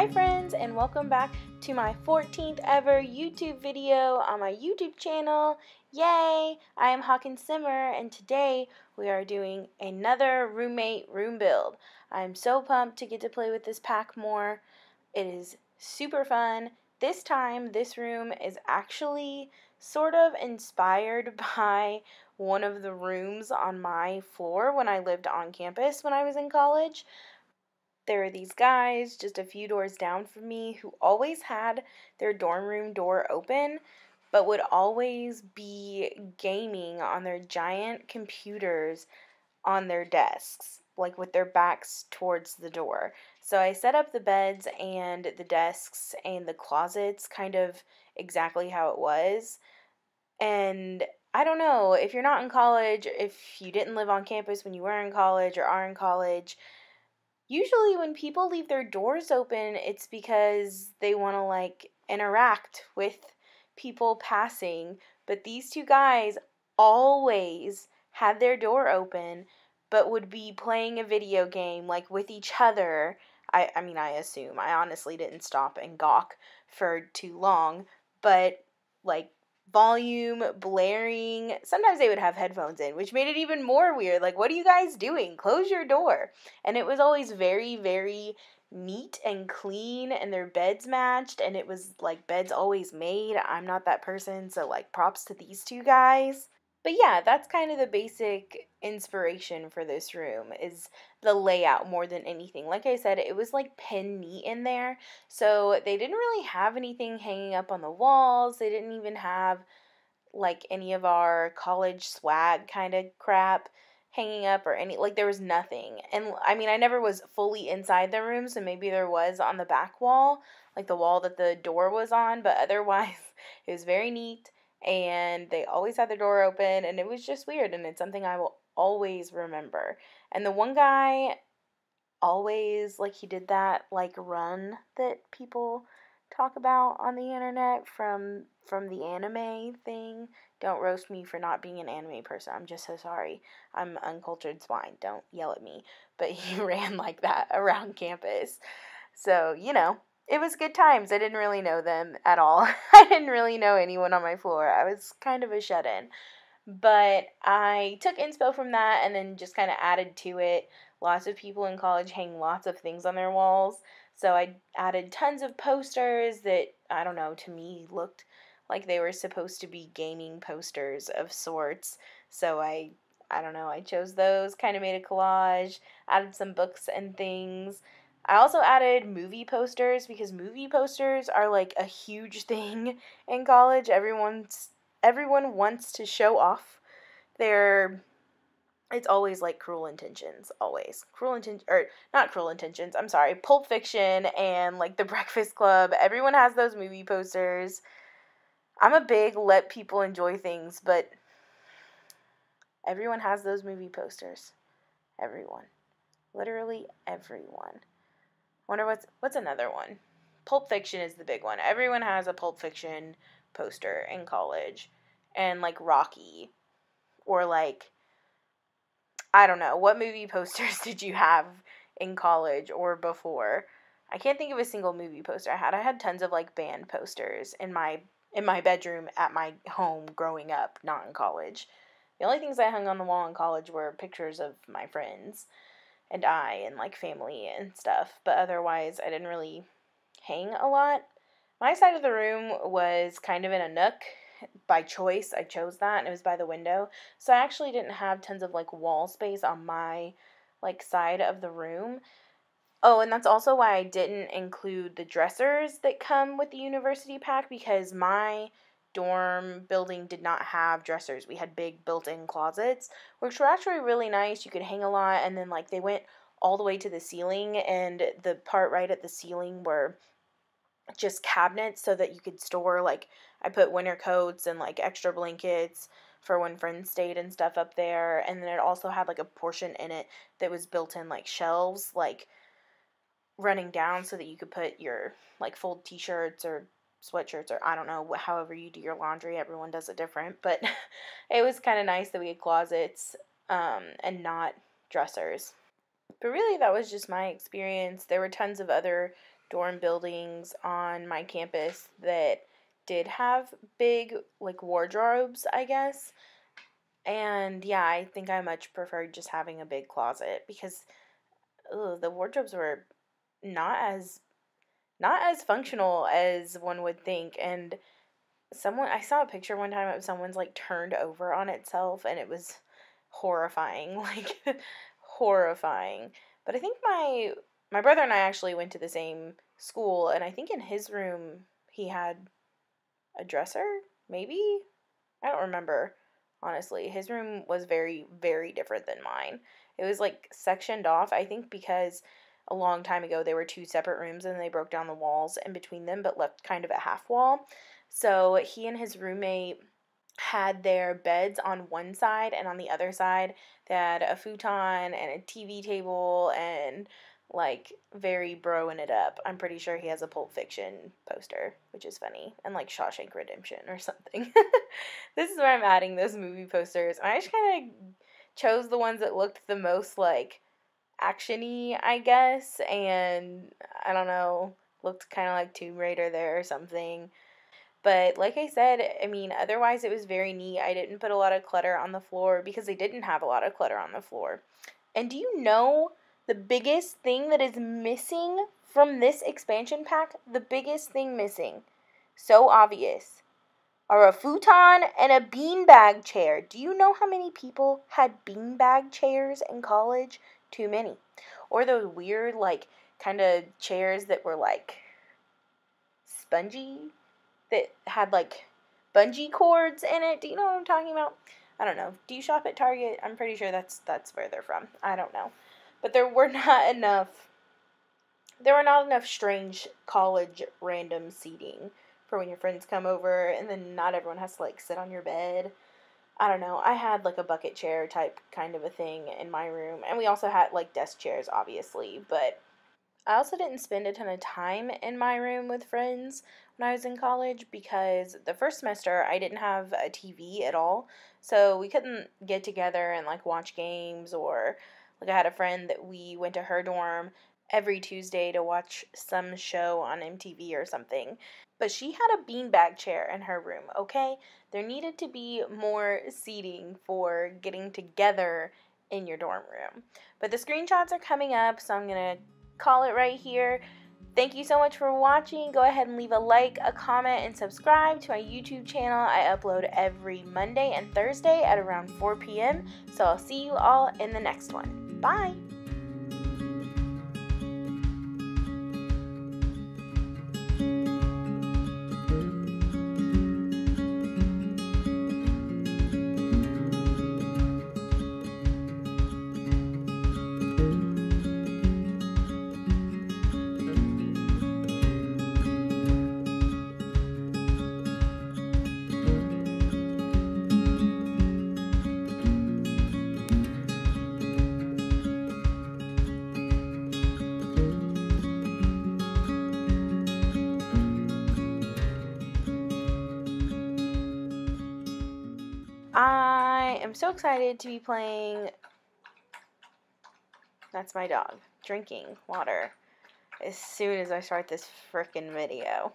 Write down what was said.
Hi friends, and welcome back to my 14th ever YouTube video on my YouTube channel. Yay! I am Hawkins Simmer, and today we are doing another roommate room build. I'm so pumped to get to play with this pack more. It is super fun. This time, this room is actually sort of inspired by one of the rooms on my floor when I lived on campus when I was in college. There are these guys just a few doors down from me who always had their dorm room door open, but would always be gaming on their giant computers on their desks, like with their backs towards the door. So I set up the beds and the desks and the closets kind of exactly how it was. And I don't know, if you're not in college, if you didn't live on campus when you were in college or are in college, usually when people leave their doors open, it's because they want to, like, interact with people passing. But these two guys always had their door open, but would be playing a video game, like, with each other. I mean, I assume. I honestly didn't stop and gawk for too long. But, like, volume, blaring. Sometimes they would have headphones in, which made it even more weird. Like, what are you guys doing? Close your door. And it was always very, very neat and clean, and their beds matched, and it was, like, beds always made. I'm not that person, so, like, props to these two guys. But yeah, that's kind of the basic inspiration for this room, is the layout more than anything. Like I said, it was like pin neat in there, so they didn't really have anything hanging up on the walls. They didn't even have like any of our college swag kind of crap hanging up or any, like, there was nothing. And I mean, I never was fully inside the room, so maybe there was on the back wall, like the wall that the door was on, but otherwise it was very neat. And they always had the door open, and it was just weird, and it's something I will always remember. And the one guy always, like, he did that, like, run that people talk about on the internet from the anime thing. Don't roast me for not being an anime person. I'm just so sorry. I'm uncultured swine. Don't yell at me. But he ran like that around campus. So, you know. It was good times. I didn't really know them at all. I didn't really know anyone on my floor. I was kind of a shut-in. But I took inspo from that and then just kind of added to it. Lots of people in college hang lots of things on their walls. So I added tons of posters that, I don't know, to me looked like they were supposed to be gaming posters of sorts. So I don't know, I chose those, kind of made a collage, added some books and things. I also added movie posters, because movie posters are, like, a huge thing in college. Everyone wants to show off their, it's always, like, Cruel Intentions, always. Pulp Fiction and, like, The Breakfast Club. Everyone has those movie posters. I'm a big let people enjoy things, but everyone has those movie posters. Everyone. Literally everyone. Wonder what's another one? Pulp Fiction is the big one. Everyone has a Pulp Fiction poster in college. And, like, Rocky. Or, like, I don't know. What movie posters did you have in college or before? I can't think of a single movie poster I had. I had tons of, like, band posters in my bedroom at my home growing up, not in college. The only things I hung on the wall in college were pictures of my friends. And I, and, like, family and stuff, but otherwise I didn't really hang a lot. My side of the room was kind of in a nook by choice. I chose that, and it was by the window, so I actually didn't have tons of, like, wall space on my, like, side of the room. Oh, and that's also why I didn't include the dressers that come with the university pack, because my dorm building did not have dressers. We had big built-in closets, which were actually really nice. You could hang a lot, and then, like, they went all the way to the ceiling, and the part right at the ceiling were just cabinets so that you could store, like, I put winter coats and, like, extra blankets for when friends stayed and stuff up there. And then it also had, like, a portion in it that was built in, like, shelves, like, running down so that you could put your, like, fold t-shirts or sweatshirts, or I don't know, however you do your laundry. Everyone does it different, but it was kind of nice that we had closets and not dressers. But really, that was just my experience. There were tons of other dorm buildings on my campus that did have big, like, wardrobes, I guess. And, yeah, I think I much preferred just having a big closet because the wardrobes were not as functional as one would think. And I saw a picture one time of someone's, like, turned over on itself, and it was horrifying, like, horrifying. But I think my brother and I actually went to the same school, and I think in his room he had a dresser, maybe? I don't remember. Honestly, his room was very, very different than mine. It was, like, sectioned off, I think, because a long time ago there were two separate rooms and they broke down the walls in between them but left kind of a half wall. So he and his roommate had their beds on one side, and on the other side they had a futon and a TV table and, like, very broing it up. I'm pretty sure he has a Pulp Fiction poster, which is funny, and, like, Shawshank Redemption or something. This is where I'm adding those movie posters. And I just kind of chose the ones that looked the most, like, action-y, I guess, and, I don't know, looked kind of like Tomb Raider there or something. But, like I said, I mean, otherwise it was very neat. I didn't put a lot of clutter on the floor because I didn't have a lot of clutter on the floor. And do you know the biggest thing that is missing from this expansion pack, the biggest thing missing, so obvious, are a futon and a beanbag chair. Do you know how many people had beanbag chairs in college? Too many. Or those weird, like, kind of chairs that were, like, spongy, that had, like, bungee cords in it. Do you know what I'm talking about? I don't know. Do you shop at Target? I'm pretty sure that's where they're from. I don't know. But there were not enough strange college random seating for when your friends come over, and then not everyone has to, like, sit on your bed. I don't know. I had, like, a bucket chair type kind of a thing in my room, and we also had, like, desk chairs, obviously, but I also didn't spend a ton of time in my room with friends when I was in college because the first semester I didn't have a TV at all, so we couldn't get together and, like, watch games or... Like, I had a friend that we went to her dorm every Tuesday to watch some show on MTV or something. But she had a beanbag chair in her room, okay? There needed to be more seating for getting together in your dorm room. But the screenshots are coming up, so I'm going to call it right here. Thank you so much for watching. Go ahead and leave a like, a comment, and subscribe to my YouTube channel. I upload every Monday and Thursday at around 4 p.m. So I'll see you all in the next one. Bye! I am so excited to be playing, that's my dog, drinking water as soon as I start this frickin' video.